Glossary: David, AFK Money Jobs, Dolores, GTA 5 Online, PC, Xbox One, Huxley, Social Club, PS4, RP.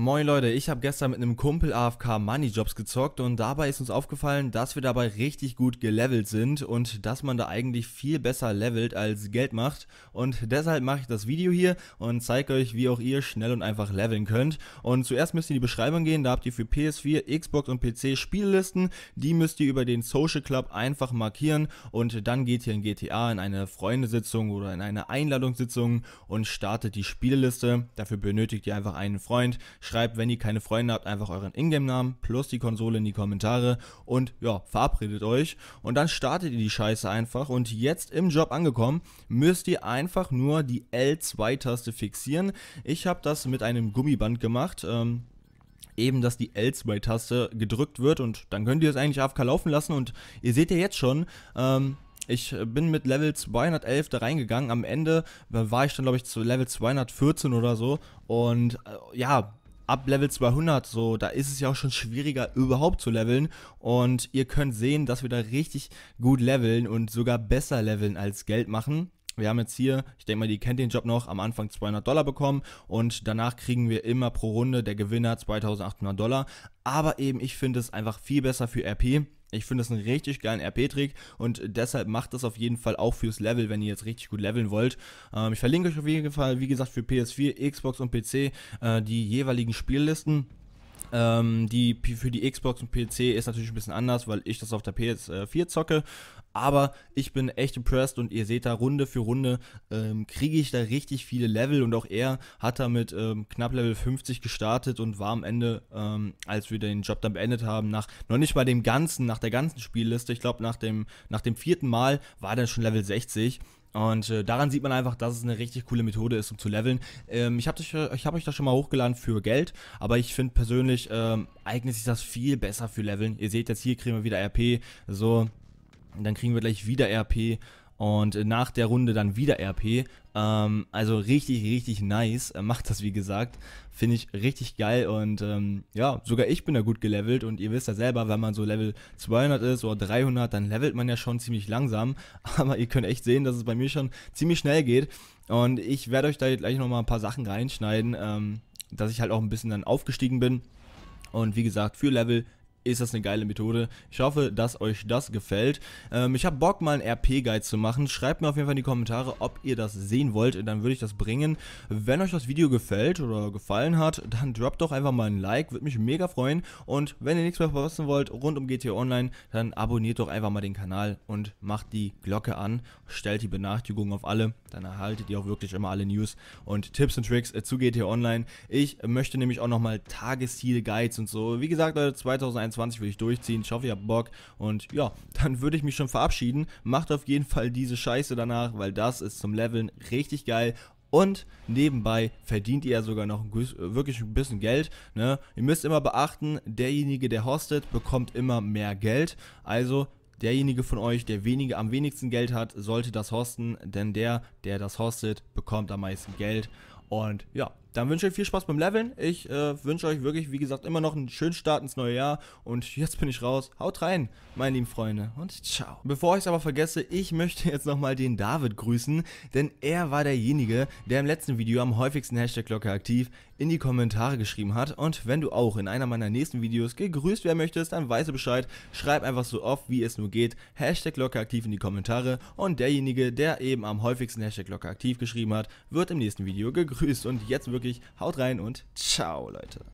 Moin Leute, ich habe gestern mit einem Kumpel AFK Money Jobs gezockt und dabei ist uns aufgefallen, dass wir dabei richtig gut gelevelt sind und dass man da eigentlich viel besser levelt als Geld macht, und deshalb mache ich das Video hier und zeige euch, wie auch ihr schnell und einfach leveln könnt. Und zuerst müsst ihr in die Beschreibung gehen, da habt ihr für PS4, Xbox und PC Spiellisten, die müsst ihr über den Social Club einfach markieren und dann geht ihr in GTA in eine Freundesitzung oder in eine Einladungssitzung und startet die Spielliste. Dafür benötigt ihr einfach einen Freund. Schreibt, wenn ihr keine Freunde habt, einfach euren Ingame-Namen plus die Konsole in die Kommentare und ja, verabredet euch. Und dann startet ihr die Scheiße einfach, und jetzt im Job angekommen, müsst ihr einfach nur die L2-Taste fixieren. Ich habe das mit einem Gummiband gemacht, eben, dass die L2-Taste gedrückt wird, und dann könnt ihr es eigentlich AFK laufen lassen. Und ihr seht ja jetzt schon, ich bin mit Level 211 da reingegangen, am Ende war ich dann, glaube ich, zu Level 214 oder so, und ja, ab Level 200, so, da ist es ja auch schon schwieriger überhaupt zu leveln, und ihr könnt sehen, dass wir da richtig gut leveln und sogar besser leveln als Geld machen. Wir haben jetzt hier, ich denke mal, ihr kennt den Job noch, am Anfang $200 bekommen und danach kriegen wir immer pro Runde der Gewinner $2800, aber eben, ich finde es einfach viel besser für RP. Ich finde das einen richtig geilen RP-Trick und deshalb macht das auf jeden Fall auch fürs Level, wenn ihr jetzt richtig gut leveln wollt. Ich verlinke euch auf jeden Fall, wie gesagt, für PS4, Xbox und PC die jeweiligen Spiellisten. Für die Xbox und PC ist natürlich ein bisschen anders, weil ich das auf der PS4 zocke, aber ich bin echt impressed und ihr seht da, Runde für Runde kriege ich da richtig viele Level, und auch er hat da mit knapp Level 50 gestartet und war am Ende, als wir den Job dann beendet haben, nach der ganzen Spielliste, ich glaube nach dem vierten Mal war dann schon Level 60. Und daran sieht man einfach, dass es eine richtig coole Methode ist, um zu leveln. Ich hab euch das schon mal hochgeladen für Geld, aber ich finde persönlich, eignet sich das viel besser für Leveln. Ihr seht jetzt, hier kriegen wir wieder RP, so, und dann kriegen wir gleich wieder RP und nach der Runde dann wieder RP. Also richtig, richtig nice, macht das, wie gesagt, finde ich richtig geil, und ja, sogar ich bin da gut gelevelt, und ihr wisst ja selber, wenn man so Level 200 ist oder 300, dann levelt man ja schon ziemlich langsam, aber ihr könnt echt sehen, dass es bei mir schon ziemlich schnell geht, und ich werde euch da jetzt gleich nochmal ein paar Sachen reinschneiden, dass ich halt auch ein bisschen dann aufgestiegen bin, und wie gesagt, für Level ist das eine geile Methode. Ich hoffe, dass euch das gefällt. Ich habe Bock, mal einen RP-Guide zu machen. Schreibt mir auf jeden Fall in die Kommentare, ob ihr das sehen wollt. Dann würde ich das bringen. Wenn euch das Video gefällt oder gefallen hat, dann droppt doch einfach mal ein Like. Würde mich mega freuen. Und wenn ihr nichts mehr verpassen wollt rund um GTA Online, dann abonniert doch einfach mal den Kanal und macht die Glocke an. Stellt die Benachrichtigungen auf alle. Dann erhaltet ihr auch wirklich immer alle News und Tipps und Tricks zu GTA Online. Ich möchte nämlich auch nochmal Tagesziele-Guides und so. Wie gesagt, Leute, 2021 will ich durchziehen. Ich hoffe, ihr habt Bock. Und ja, dann würde ich mich schon verabschieden. Macht auf jeden Fall diese Scheiße danach, weil das ist zum Leveln richtig geil. Und nebenbei verdient ihr ja sogar noch wirklich ein bisschen Geld, ne? Ihr müsst immer beachten, derjenige, der hostet, bekommt immer mehr Geld. Also derjenige von euch, der am wenigsten Geld hat, sollte das hosten. Denn der das hostet, bekommt am meisten Geld. Und ja, dann wünsche ich euch viel Spaß beim Leveln. Ich wünsche euch wirklich, wie gesagt, immer noch einen schönen Start ins neue Jahr. Und jetzt bin ich raus. Haut rein, meine lieben Freunde. Und ciao. Bevor ich es aber vergesse, ich möchte jetzt nochmal den David grüßen. Denn er war derjenige, der im letzten Video am häufigsten #Glocke aktiv in die Kommentare geschrieben hat. Und wenn du auch in einer meiner nächsten Videos gegrüßt werden möchtest, dann weißt du Bescheid. Schreib einfach so oft, wie es nur geht, #Glocke aktiv in die Kommentare. Und derjenige, der eben am häufigsten #Glocke aktiv geschrieben hat, wird im nächsten Video gegrüßt. Und jetzt wirklich, haut rein und ciao, Leute.